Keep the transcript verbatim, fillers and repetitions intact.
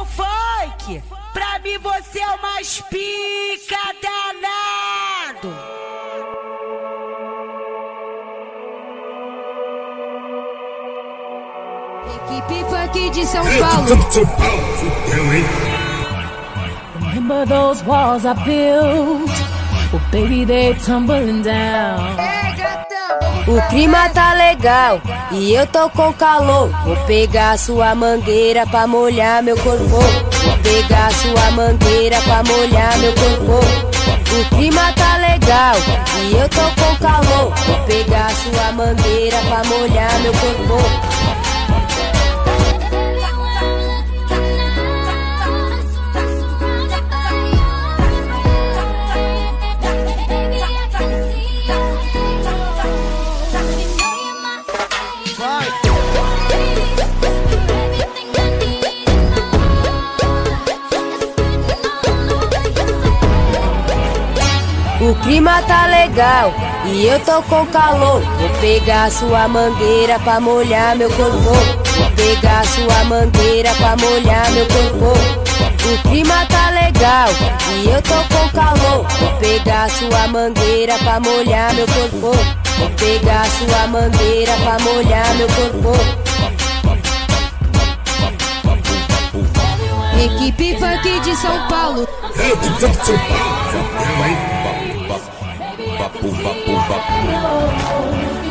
ao funk. Pra mim você é o mais pica danado. Equipe funk de São Paulo. Remember those walls I built, oh baby they tumbling down. O clima tá legal e eu tô com calor. Vou pegar sua mangueira pra molhar meu corpo. Vou pegar sua mangueira pra molhar meu corpo. O clima tá legal e eu tô com calor. Vou pegar sua mangueira pra molhar meu corpo. O clima tá legal e eu tô com calor. Vou pegar sua mangueira pra molhar meu corpo. Vou pegar sua mangueira pra molhar meu corpo. O clima tá legal e eu tô com calor. Vou pegar sua mangueira pra molhar meu corpo. Vou pegar sua mangueira pra molhar meu corpo. Equipe funk de São Paulo. Pumba, pumba, pumba.